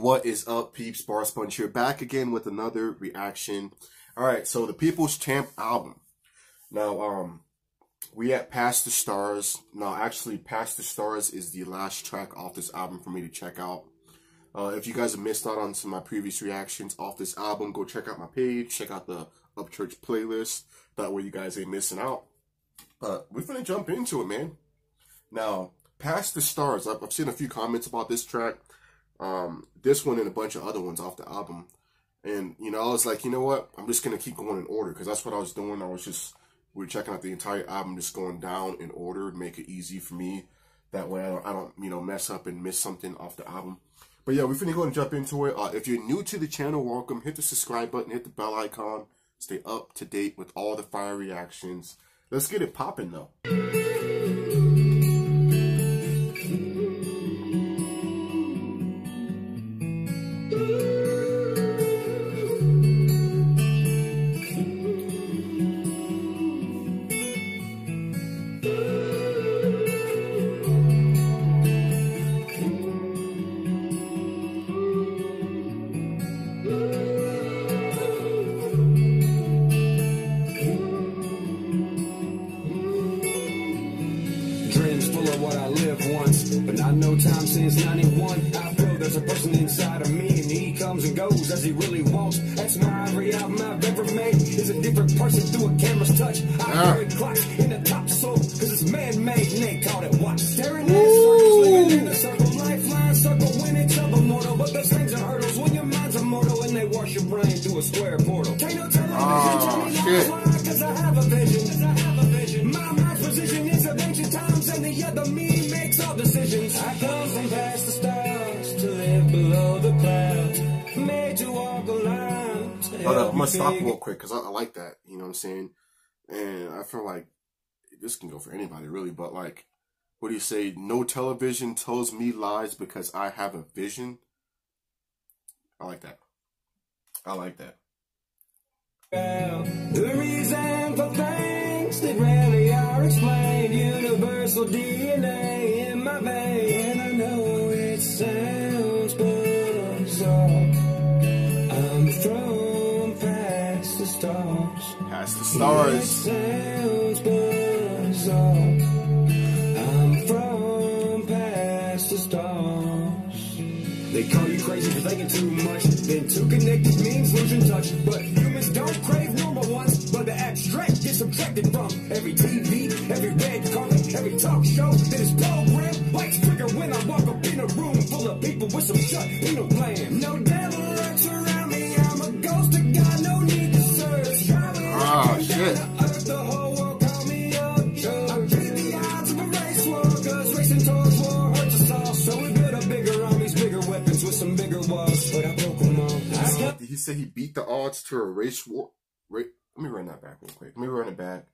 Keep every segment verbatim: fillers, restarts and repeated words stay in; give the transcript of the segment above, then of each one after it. What is up, peeps? Bar Sponge here, back again with another reaction. All right, so the People's Champ album. Now, um, we at Past the Stars. Now, actually, Past the Stars is the last track off this album for me to check out. Uh, if you guys have missed out on some of my previous reactions off this album, go check out my page, check out the Upchurch playlist. That way you guys ain't missing out. But we're gonna jump into it, man. Now, Past the Stars. I've, I've seen a few comments about this track. Um, this one and a bunch of other ones off the album, and you know, I was like, you know what, I'm just gonna keep going in order, because that's what I was doing. I was just we were checking out the entire album, just going down in order to make it easy for me. That way I don't, I don't you know, mess up and miss something off the album. But yeah, we're finna go and jump into it. Uh, if you're new to the channel, welcome. Hit the subscribe button, hit the bell icon, stay up to date with all the fire reactions. Let's get it popping though. But not no time since ninety-one. I feel there's a person inside of me, and he comes and goes as he really wants. That's my every album I've ever made is a different person through a camera's touch. I carry clocks in the top slope, cause it's man-made and they call it watch. Staring at circles, living in a circle, lifeline circle when it's up a mortal. But those things are hurdles when your mind's immortal, and they wash your brain through a square portal. Can't no television tell me I lie, cause I have a vision, cause I have a vision. My mind's position is of ancient times, and the other me makes all decisions. I come from past the stars to live below the clouds, made to walk a line. I'm gonna stop real quick because I, I like that, you know what I'm saying? And I feel like this can go for anybody really, but like, what do you say? No television tells me lies because I have a vision. I like that. I like that. Well, the reason for things that rarely are explained, universal D N A in my vein, and I know it sounds bizarre. I'm from past the stars, past the stars. It sounds bizarre. I'm from past the stars. They call you crazy for thinking too much, then too connected means losing touch, but don't crave normal ones, but the abstract gets subtracted from every T V, every red carpet, every talk show that is programmed. Lights trigger when I walk up in a room full of people with some shut penal plan. No devil lurks around me, I'm a ghost of God, no need to search. Traveling ah, up shit. Down to earth, the whole world call me Upchurch. I beat the odds of a race war, cause racing towards war hurts us all. So we built a bigger armies, bigger weapons with some bigger walls, but I broke them all. Did he say he beat the odds to a race war? Ra Let me run that back real quick. Let me run it back.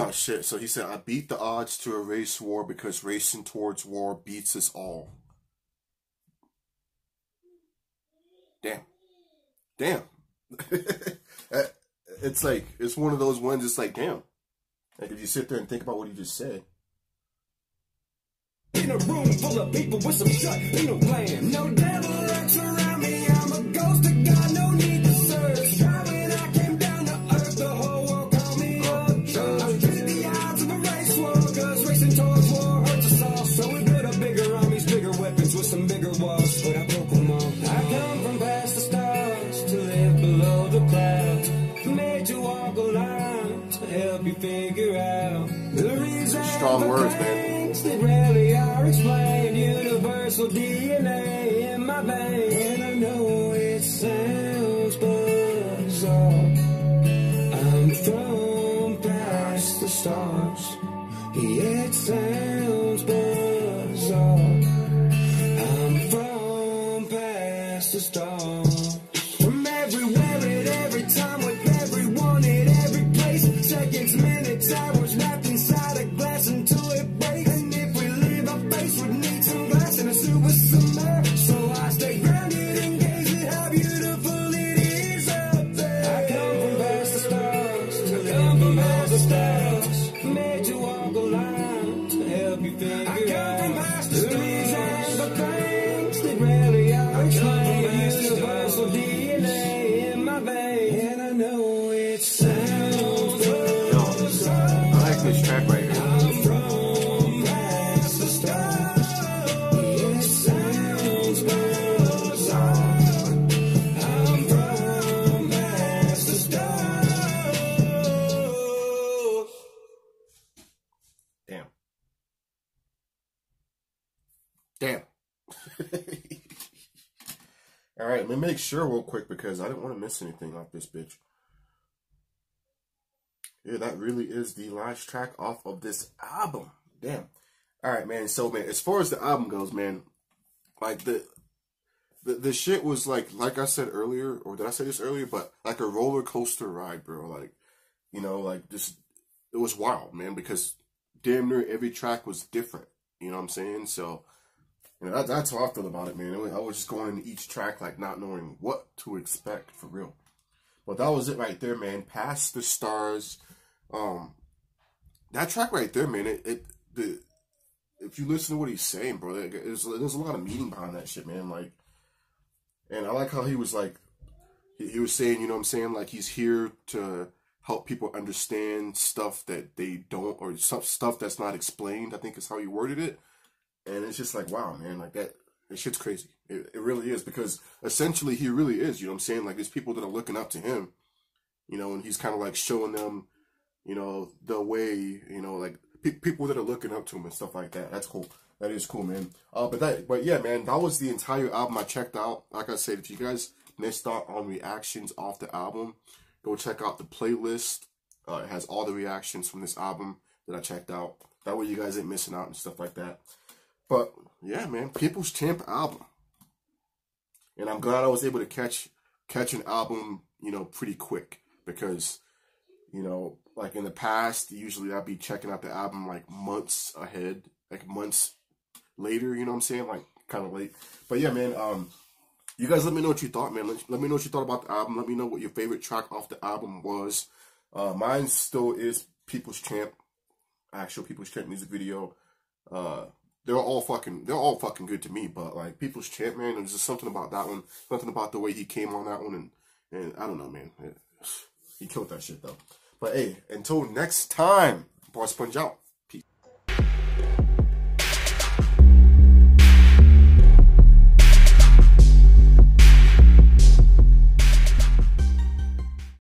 Oh shit! So he said, "I beat the odds to a race war because racing towards war beats us all." Damn! Damn! It's like, it's one of those ones, it's like, damn. Like, if you sit there and think about what he just said. In a room full of people with some shut penal plan. No devil lurks around me, I'm a ghost of God, no need to search. When I came down to earth, the whole world called me Upchurch. I beat the odds of a race war, cause racing towards war hurts us all. So we built a bigger armies, bigger weapons with some bigger walls, but I broke them all. I come from past the stars to live below the clouds, made to walk a line to help you figure out the reason. Strong words, man. That rarely are explained, universal D N A in my vein, and I know it sounds bizarre. I'm from past the stars. It sounds bizarre. I'm from past the stars. From everywhere at every time, with everyone at every place, seconds, minutes, hours, wrapped inside a glass until it breaks. And if we leave our face, we'd need some glass and a suit with some air. So I stay grounded and gaze at how beautiful it is. made you walk a line to help you figure out. I come from past the streets and the things that really are. I claim universal D N A in my veins, and I know it sounds so. I like this track right here. I'm from past the stars. It sounds bizarre. I'm from past the stars. Damn. Damn. All right, let me make sure real quick because I didn't want to miss anything off this bitch. Yeah, that really is the last track off of this album. Damn. All right, man. So, man, as far as the album goes, man, like the the the shit was like, like I said earlier, or did I say this earlier? But like a roller coaster ride, bro. Like, you know, like just it was wild, man. Because damn near every track was different. You know what I'm saying? So. You know, that, that's how I feel about it, man. It was, I was just going into each track, like, not knowing what to expect, for real. But that was it right there, man. Past the Stars. Um, that track right there, man, it, it the if you listen to what he's saying, bro, it, there's a lot of meaning behind that shit, man. Like, and I like how he was, like, he, he was saying, you know what I'm saying, like, he's here to help people understand stuff that they don't, or stuff, stuff that's not explained, I think is how he worded it. And it's just like, wow, man, like that, that shit's crazy. It, it really is, because essentially he really is, you know what I'm saying? Like, there's people that are looking up to him, you know, and he's kind of like showing them, you know, the way, you know, like pe people that are looking up to him and stuff like that. That's cool. That is cool, man. Uh, but that, but yeah, man, that was the entire album I checked out. Like I said, if you guys missed out on reactions off the album, go check out the playlist. Uh, it has all the reactions from this album that I checked out. That way you guys ain't missing out and stuff like that. But, yeah, man, People's Champ album. And I'm glad I was able to catch catch an album, you know, pretty quick. Because, you know, like in the past, usually I'd be checking out the album, like, months ahead. Like, months later, you know what I'm saying? Like, kind of late. But, yeah, man, um, you guys let me know what you thought, man. Let, let me know what you thought about the album. Let me know what your favorite track off the album was. Uh, mine still is People's Champ. Actual People's Champ music video. Uh... They're all fucking, they're all fucking good to me, but like People's Champ, man, there's just something about that one, something about the way he came on that one, and, and I don't know, man, it, he killed that shit though. But hey, until next time, Bar Sponge out.